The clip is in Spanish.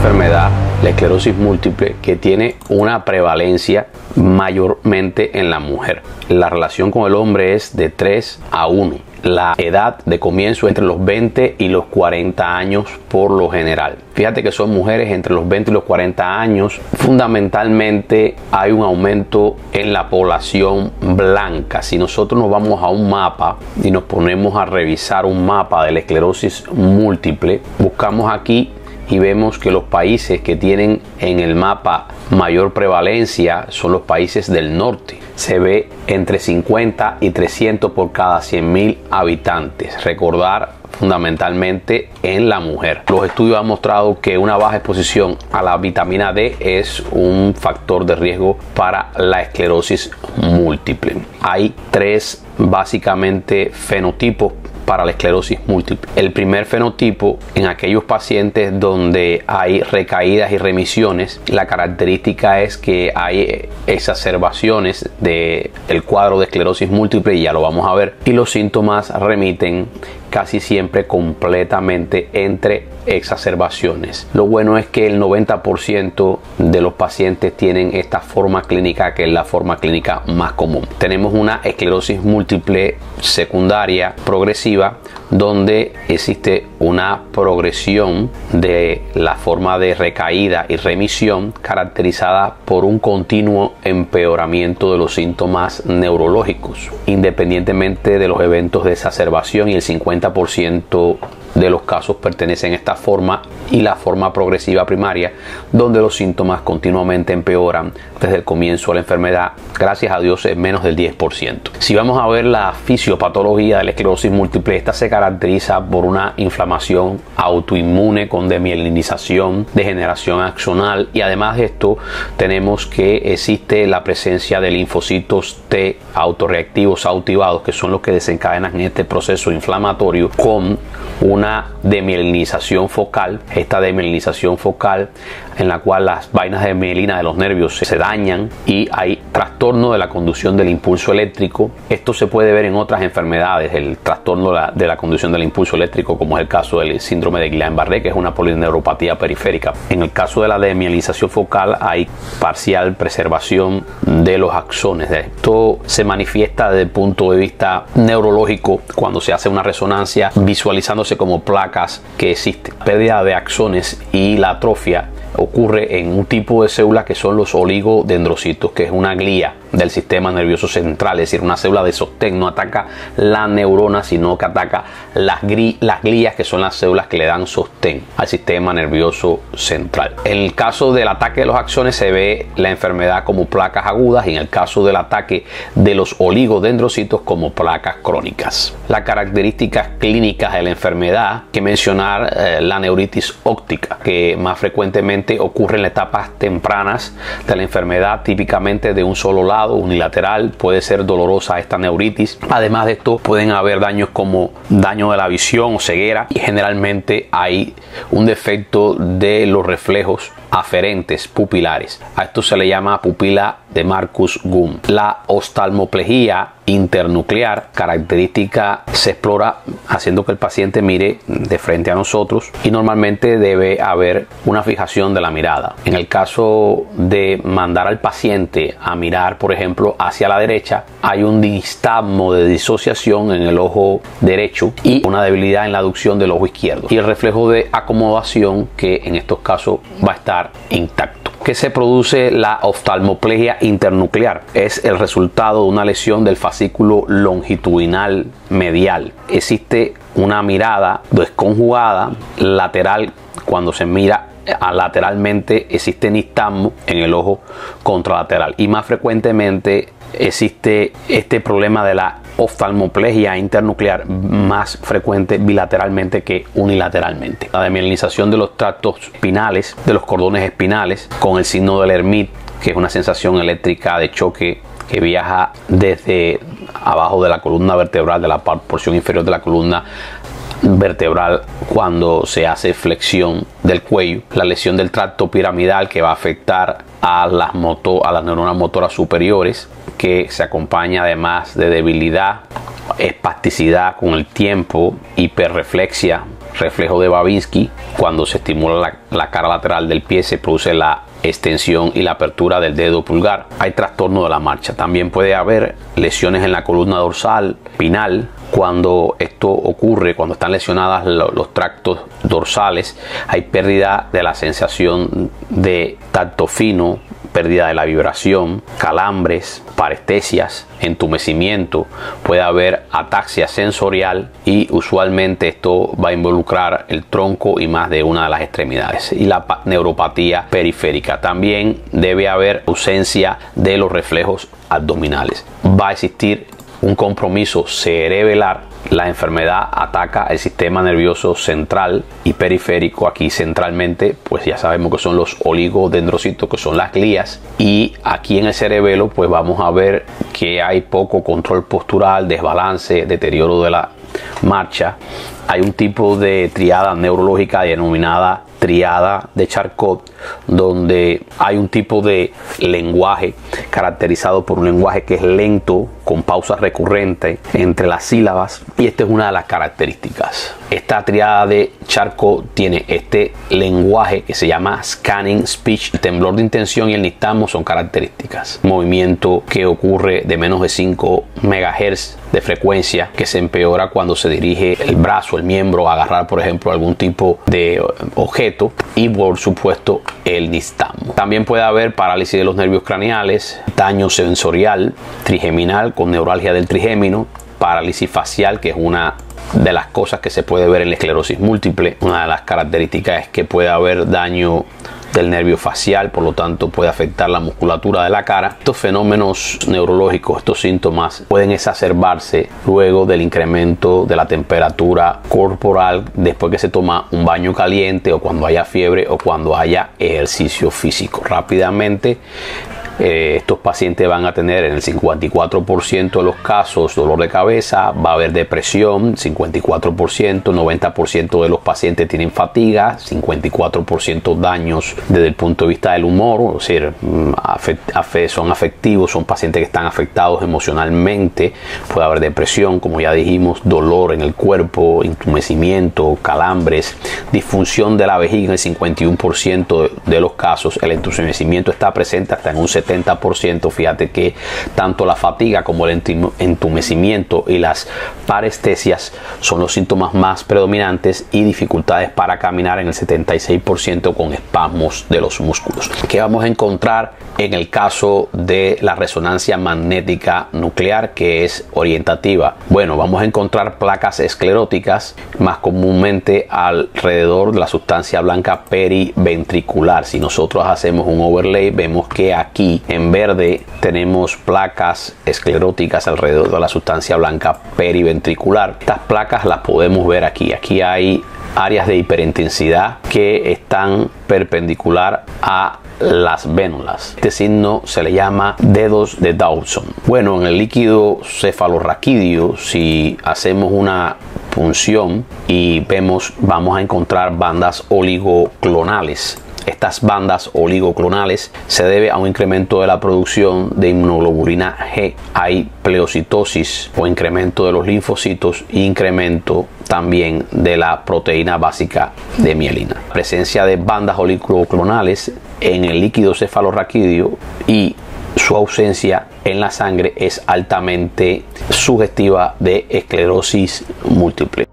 enfermedad, la esclerosis múltiple, que tiene una prevalencia mayormente en la mujer. La relación con el hombre es de 3:1. La edad de comienzo es entre los 20 y los 40 años por lo general. Fíjate que son mujeres entre los 20 y los 40 años. Fundamentalmente hay un aumento en la población blanca. Si nosotros nos vamos a un mapa y nos ponemos a revisar un mapa de la esclerosis múltiple, buscamos aquí y vemos que los países que tienen en el mapa mayor prevalencia son los países del norte. Se ve entre 50 y 300 por cada 100.000 habitantes. Recordar fundamentalmente en la mujer. Los estudios han mostrado que una baja exposición a la vitamina D es un factor de riesgo para la esclerosis múltiple. Hay tres básicamente fenotipos para la esclerosis múltiple. El primer fenotipo, en aquellos pacientes donde hay recaídas y remisiones, la característica es que hay exacerbaciones del cuadro de esclerosis múltiple, y ya lo vamos a ver, y los síntomas remiten casi siempre completamente entre exacerbaciones. Lo bueno es que el 90% de los pacientes tienen esta forma clínica, que es la forma clínica más común. Tenemos una esclerosis múltiple secundaria progresiva, donde existe una progresión de la forma de recaída y remisión caracterizada por un continuo empeoramiento de los síntomas neurológicos, independientemente de los eventos de exacerbación, y el 50% de los casos pertenecen a esta forma y la forma progresiva primaria, donde los síntomas continuamente empeoran desde el comienzo de la enfermedad. Gracias a Dios es menos del 10%. Si vamos a ver la fisiopatología de la esclerosis múltiple, esta se caracteriza por una inflamación autoinmune con desmielinización, degeneración axonal, y además de esto tenemos que existe la presencia de linfocitos T autorreactivos activados, que son los que desencadenan este proceso inflamatorio, con una desmielinización focal. Esta desmielinización focal, en la cual las vainas de mielina de los nervios se dañan y hay trastorno de la conducción del impulso eléctrico. Esto se puede ver en otras enfermedades, el trastorno de la conducción del impulso eléctrico, como es el caso del síndrome de Guillain-Barré, que es una polineuropatía periférica. En el caso de la desmielinización focal hay parcial preservación de los axones. Esto se manifiesta desde el punto de vista neurológico cuando se hace una resonancia, visualizándose como placas que existen. Pérdida de axones y la atrofia ocurre en un tipo de célula que son los oligodendrocitos, que es una glía del sistema nervioso central, es decir, una célula de sostén. No ataca la neurona, sino que ataca las glías, que son las células que le dan sostén al sistema nervioso central. En el caso del ataque de los axones se ve la enfermedad como placas agudas, y en el caso del ataque de los oligodendrocitos como placas crónicas. Las características clínicas de la enfermedad, que mencionar la neuritis óptica, que más frecuentemente ocurre en las etapas tempranas de la enfermedad, típicamente de un solo lado, unilateral. Puede ser dolorosa esta neuritis. Además de esto, pueden haber daños como daño de la visión o ceguera, y generalmente hay un defecto de los reflejos aferentes pupilares. A esto se le llama pupila de Marcus Gunn. La oftalmoplejía internuclear, característica, se explora haciendo que el paciente mire de frente a nosotros, y normalmente debe haber una fijación de la mirada. En el caso de mandar al paciente a mirar, por ejemplo, hacia la derecha, hay un nistagmo de disociación en el ojo derecho y una debilidad en la aducción del ojo izquierdo, y el reflejo de acomodación, que en estos casos va a estar intacto. ¿Qué se produce la oftalmoplejía internuclear? Es el resultado de una lesión del fascículo longitudinal medial. Existe una mirada desconjugada lateral. Cuando se mira lateralmente existe nistagmo en el ojo contralateral, y más frecuentemente existe este problema de la oftalmoplejía internuclear más frecuente bilateralmente que unilateralmente. La desmielinización de los tractos espinales, de los cordones espinales, con el signo del Lhermitte, que es una sensación eléctrica de choque que viaja desde abajo de la columna vertebral, de la porción inferior de la columna vertebral, cuando se hace flexión del cuello. La lesión del tracto piramidal, que va a afectar a las neuronas motoras superiores, que se acompaña además de debilidad, espasticidad con el tiempo, hiperreflexia, reflejo de Babinski, cuando se estimula la cara lateral del pie se produce la extensión y la apertura del dedo pulgar. Hay trastorno de la marcha. También puede haber lesiones en la columna dorsal, pinal. Cuando esto ocurre, cuando están lesionadas los tractos dorsales, hay pérdida de la sensación de tacto fino, pérdida de la vibración, calambres, parestesias, entumecimiento, puede haber ataxia sensorial y usualmente esto va a involucrar el tronco y más de una de las extremidades, y la neuropatía periférica. También debe haber ausencia de los reflejos abdominales. Va a existir un compromiso cerebral. La enfermedad ataca el sistema nervioso central y periférico. Aquí centralmente, pues ya sabemos que son los oligodendrocitos, que son las glías, y aquí en el cerebelo pues vamos a ver que hay poco control postural, desbalance, deterioro de la marcha. Hay un tipo de triada neurológica denominada tríada de Charcot, donde hay un tipo de lenguaje caracterizado por un lenguaje que es lento, con pausas recurrentes entre las sílabas, y esta es una de las características. Esta tríada de Charcot tiene este lenguaje que se llama Scanning Speech. El temblor de intención y el nistagmo son características. Movimiento que ocurre de menos de 5 MHz de frecuencia, que se empeora cuando se dirige el brazo, el miembro, a agarrar por ejemplo algún tipo de objeto, y por supuesto el nistagmo. También puede haber parálisis de los nervios craneales, daño sensorial trigeminal con neuralgia del trigémino, parálisis facial, que es una de las cosas que se puede ver en la esclerosis múltiple. Una de las características es que puede haber daño del nervio facial, por lo tanto puede afectar la musculatura de la cara. Estos fenómenos neurológicos, estos síntomas, pueden exacerbarse luego del incremento de la temperatura corporal, después que se toma un baño caliente, o cuando haya fiebre, o cuando haya ejercicio físico. Rápidamente, estos pacientes van a tener en el 54% de los casos dolor de cabeza, va a haber depresión, 54%, 90% de los pacientes tienen fatiga, 54% daños desde el punto de vista del humor, es decir, son afectivos, son pacientes que están afectados emocionalmente, puede haber depresión, como ya dijimos, dolor en el cuerpo, entumecimiento, calambres, disfunción de la vejiga en el 51% de los casos, el entumecimiento está presente hasta en un 70%. Fíjate que tanto la fatiga como el entumecimiento y las parestesias son los síntomas más predominantes, y dificultades para caminar en el 76% con espasmos de los músculos. ¿Qué vamos a encontrar en el caso de la resonancia magnética nuclear, que es orientativa? Bueno, vamos a encontrar placas escleróticas, más comúnmente alrededor de la sustancia blanca periventricular. Si nosotros hacemos un overlay, vemos que aquí en verde tenemos placas escleróticas alrededor de la sustancia blanca periventricular. Estas placas las podemos ver aquí. Aquí hay áreas de hiperintensidad que están perpendicular a las vénulas. Este signo se le llama dedos de Dawson. Bueno, en el líquido cefalorraquídeo, si hacemos una punción y vemos, vamos a encontrar bandas oligoclonales. Estas bandas oligoclonales se debe a un incremento de la producción de inmunoglobulina G. Hay pleocitosis o incremento de los linfocitos, e incremento también de la proteína básica de mielina. La presencia de bandas oligoclonales en el líquido cefalorraquídeo y su ausencia en la sangre es altamente sugestiva de esclerosis múltiple.